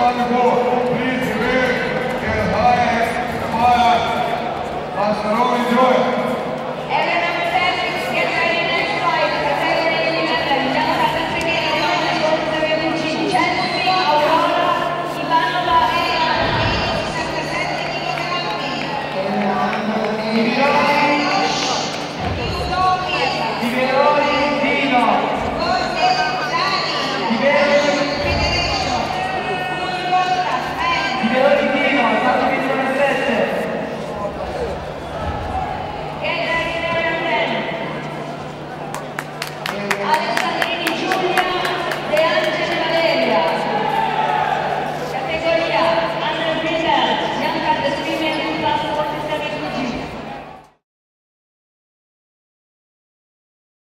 on the board.